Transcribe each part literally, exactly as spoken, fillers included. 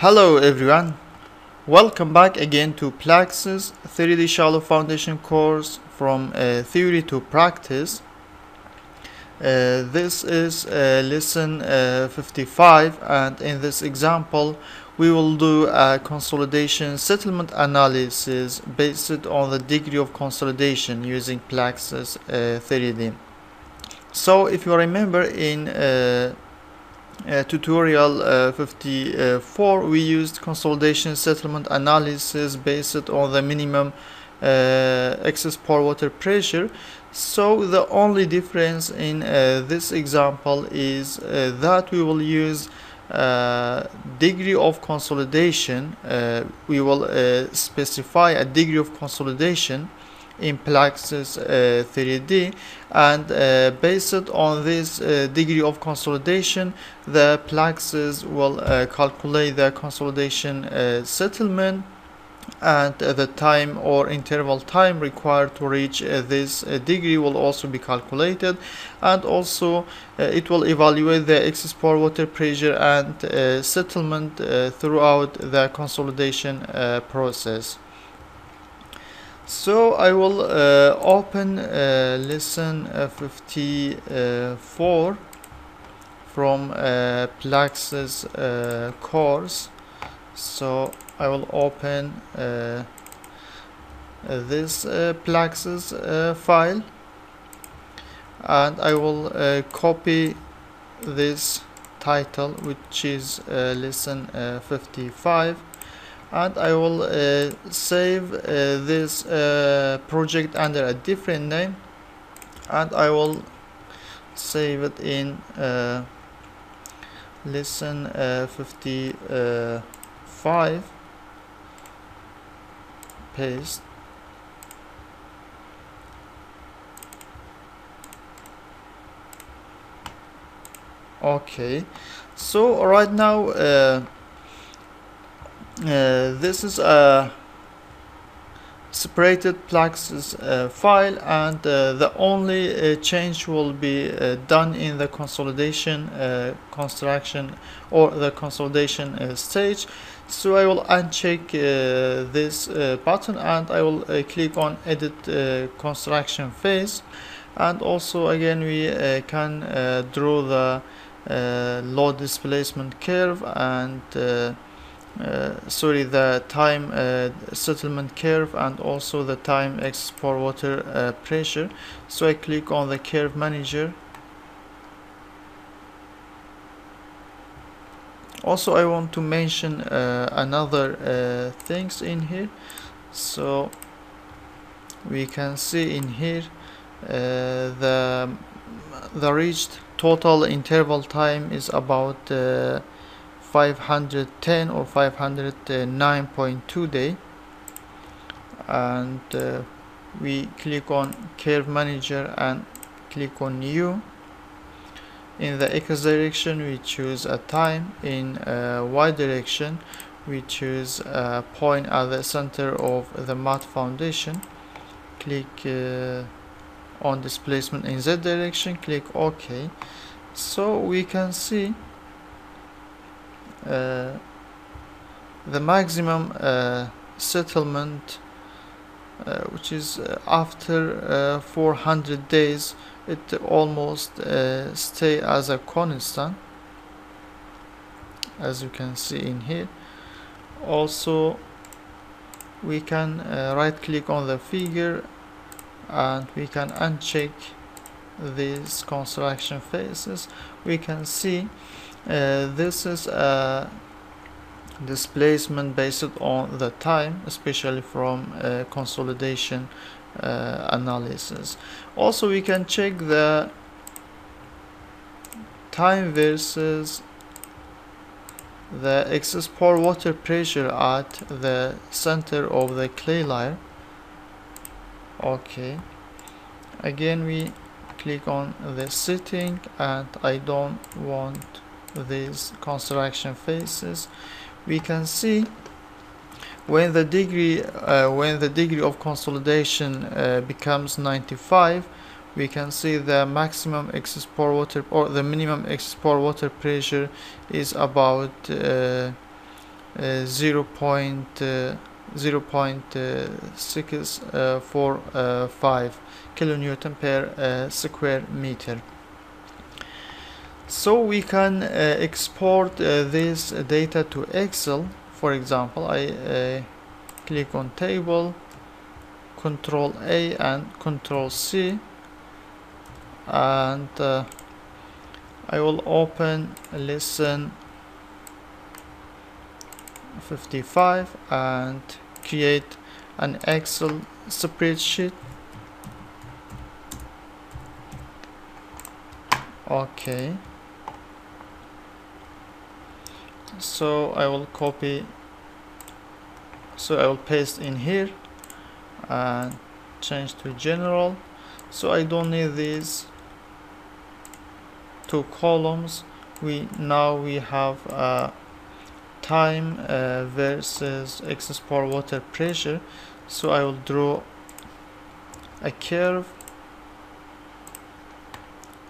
Hello everyone, welcome back again to Plaxis three D Shallow Foundation course from uh, theory to practice. Uh, this is uh, lesson uh, fifty-five, and in this example we will do a consolidation settlement analysis based on the degree of consolidation using Plaxis uh, three D. So if you remember, in uh, Uh, tutorial uh, fifty-four, we used consolidation settlement analysis based on the minimum uh, excess pore water pressure. So the only difference in uh, this example is uh, that we will use uh, degree of consolidation. Uh, we will uh, specify a degree of consolidation in Plaxis uh, three D, and uh, based on this uh, degree of consolidation, the Plaxis will uh, calculate the consolidation uh, settlement and uh, the time or interval time required to reach uh, this uh, degree will also be calculated, and also uh, it will evaluate the excess pore water pressure and uh, settlement uh, throughout the consolidation uh, process. So I will uh, open uh, lesson uh, fifty-four from uh, Plaxis uh, course. So I will open uh, this uh, Plaxis uh, file, and I will uh, copy this title, which is uh, lesson uh, fifty-five. And I will uh, save uh, this uh, project under a different name, and I will save it in uh, lesson uh, fifty-five, paste, okay. So right now uh, Uh, this is a separated Plaxis uh, file, and uh, the only uh, change will be uh, done in the consolidation uh, construction or the consolidation uh, stage. So I will uncheck uh, this uh, button, and I will uh, click on edit uh, construction phase, and also again we uh, can uh, draw the uh, load displacement curve and uh, Uh, sorry, the time uh, settlement curve, and also the time excess pore water uh, pressure. So I click on the curve manager. Also, I want to mention uh, another uh, things in here. So we can see in here uh, the the reached total interval time is about Uh, five hundred ten or five hundred nine point two day, and uh, we click on curve manager and click on new. In the x direction we choose a time, in uh, y direction we choose a point at the center of the mud foundation. Click uh, on displacement in z direction, click OK. So we can see Uh, the maximum uh, settlement, uh, which is uh, after uh, four hundred days, it almost uh, stay as a constant, as you can see in here. Also we can uh, right click on the figure, and we can uncheck these construction phases. We can see Uh, this is a displacement based on the time, especially from uh, consolidation uh, analysis. Also we can check the time versus the excess pore water pressure at the center of the clay layer. Okay, again we click on the setting, and I don't want these construction phases. We can see when the degree uh, when the degree of consolidation uh, becomes ninety-five, we can see the maximum excess pore water or the minimum excess pore water pressure is about uh, uh, zero point six four five kilonewton per uh, square meter. So we can uh, export uh, this data to Excel. For example, I uh, click on table, Control A and Control C, and uh, I will open lesson fifty-five and create an Excel spreadsheet. Okay, so I will copy, so I will paste in here and change to general. So I don't need these two columns. We now we have uh, time uh, versus excess pore water pressure. So I will draw a curve.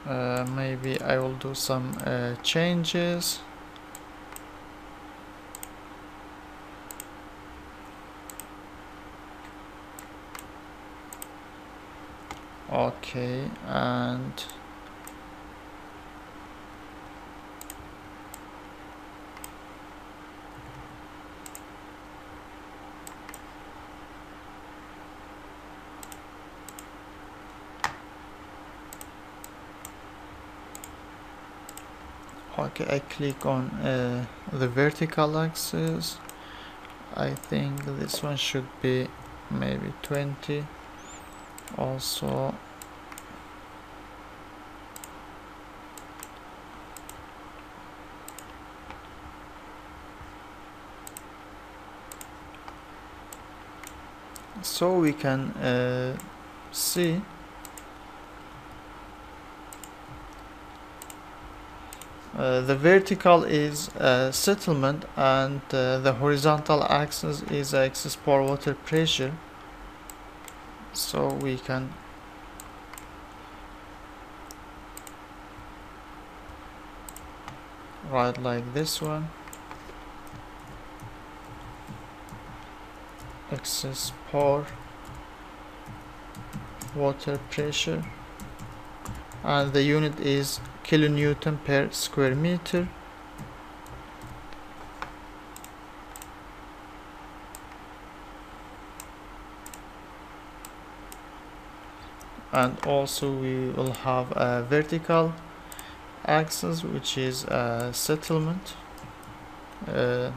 Uh, maybe I will do some uh, changes. Okay, and okay, I click on uh, the vertical axis. I think this one should be maybe twenty. Also so we can uh, see uh, the vertical is uh, settlement and uh, the horizontal axis is excess pore water pressure. So we can write like this one, excess pore water pressure, and the unit is kilonewton per square meter. And also we will have a vertical axis, which is a settlement. Uh,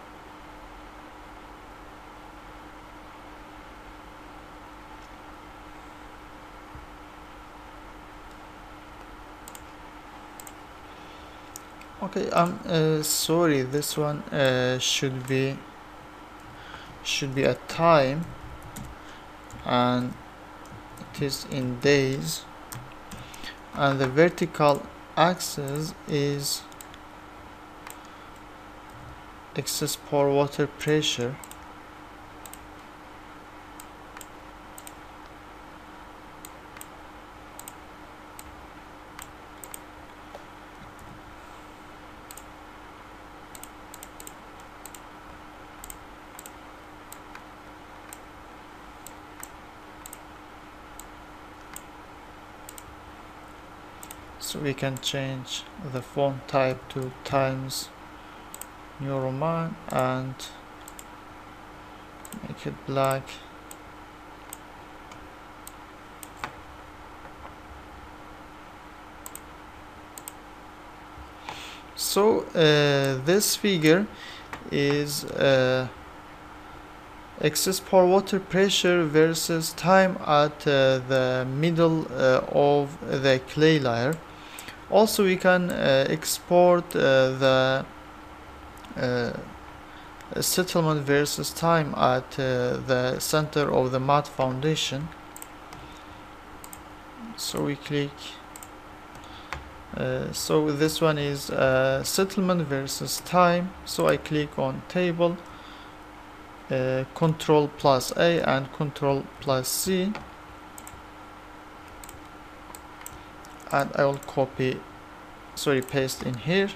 okay, I'm uh, sorry. This one uh, should be should be a time, and it is in days, and the vertical axis is excess pore water pressure. So we can change the font type to Times New Roman and make it black. So uh, this figure is uh, excess pore water pressure versus time at uh, the middle uh, of the clay layer. Also, we can uh, export uh, the uh, settlement versus time at uh, the center of the mud foundation. So we click. Uh, so this one is uh, settlement versus time. So I click on table, uh, Control plus A and Control plus C. And I will copy, sorry, paste in here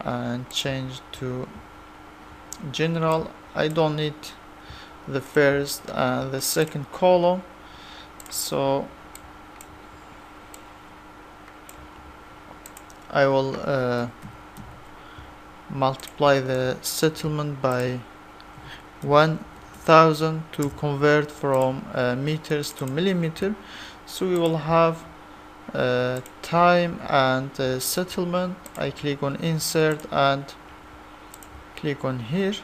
and change to general. I don't need the first and uh, the second column, so I will uh, multiply the settlement by one thousand to convert from uh, meters to millimeter. So we will have uh, time and uh, settlement. I click on insert and click on here.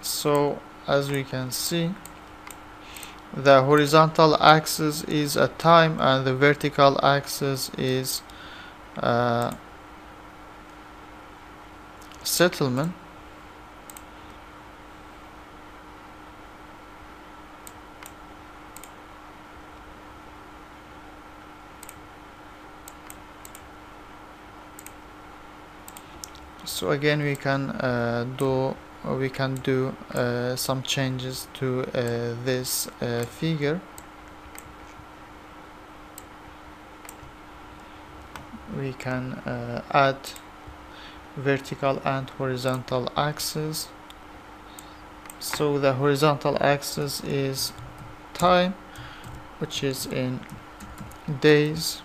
So as we can see, the horizontal axis is a time and the vertical axis is uh, settlement. So again, we can uh, do we can do uh, some changes to uh, this uh, figure. We can uh, add vertical and horizontal axis. So the horizontal axis is time, which is in days.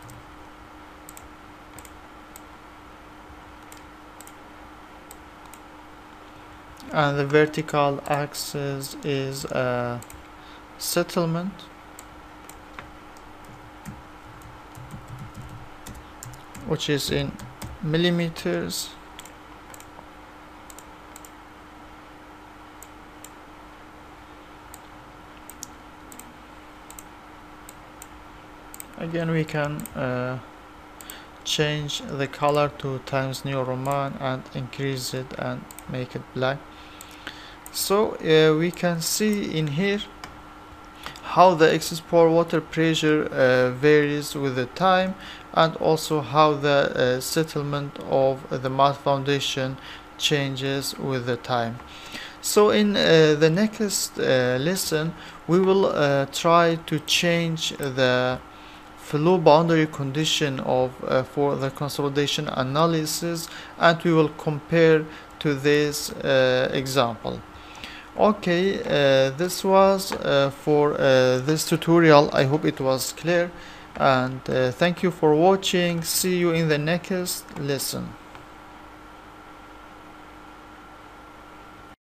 And the vertical axis is a uh, settlement, which is in millimeters. Again, we can uh, change the color to Times New Roman and increase it and make it black. So uh, we can see in here how the excess pore water pressure uh, varies with the time, and also how the uh, settlement of the mud foundation changes with the time. So in uh, the next uh, lesson, we will uh, try to change the flow boundary condition of uh, for the consolidation analysis, and we will compare to this uh, example. Okay, uh, this was uh, for uh, this tutorial. I hope it was clear, and uh, thank you for watching. See you in the next lesson.